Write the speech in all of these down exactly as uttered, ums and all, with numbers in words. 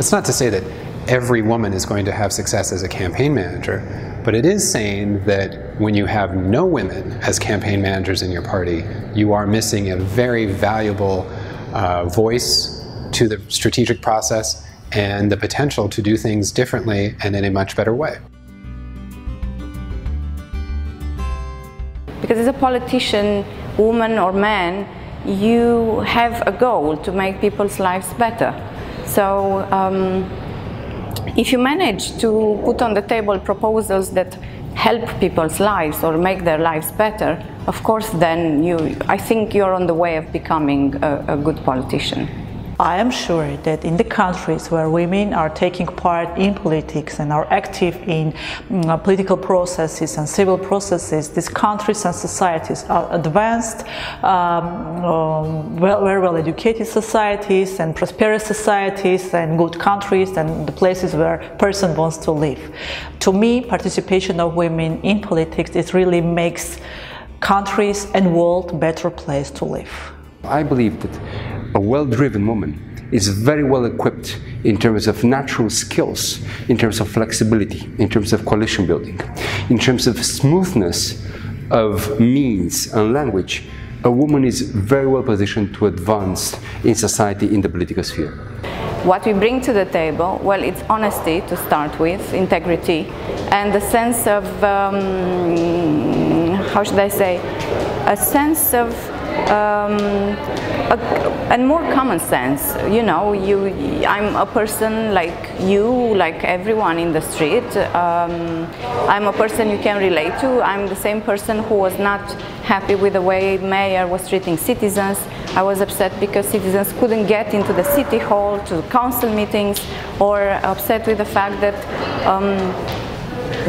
It's not to say that every woman is going to have success as a campaign manager, but it is saying that when you have no women as campaign managers in your party, you are missing a very valuable uh, voice to the strategic process and the potential to do things differently and in a much better way. Because as a politician, woman or man, you have a goal to make people's lives better. So um, if you manage to put on the table proposals that help people's lives or make their lives better, of course then you, I think you're on the way of becoming a, a good politician. I am sure that in the countries where women are taking part in politics and are active in mm, political processes and civil processes, these countries and societies are advanced, um, um, well, very well educated societies and prosperous societies and good countries and the places where a person wants to live. To me, participation of women in politics, it really makes countries and world a better place to live. I believe that a well-driven woman is very well equipped in terms of natural skills, in terms of flexibility, in terms of coalition building, in terms of smoothness of means and language. A woman is very well positioned to advance in society, in the political sphere. What we bring to the table, well, it's honesty to start with, integrity, and a sense of, um, how should I say, a sense of Um, a, and more common sense, you know, you, I'm a person like you, like everyone in the street, um, I'm a person you can relate to, I'm the same person who was not happy with the way mayor was treating citizens, I was upset because citizens couldn't get into the city hall, to council meetings, or upset with the fact that um,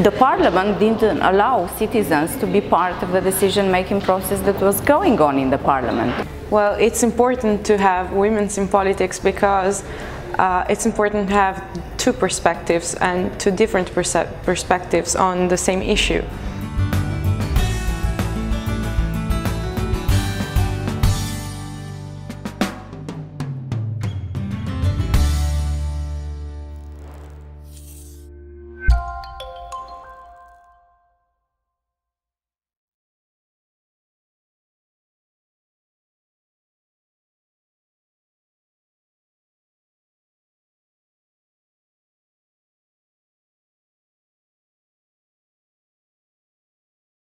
the parliament didn't allow citizens to be part of the decision-making process that was going on in the parliament. Well, it's important to have women in politics because uh, it's important to have two perspectives and two different perspectives on the same issue.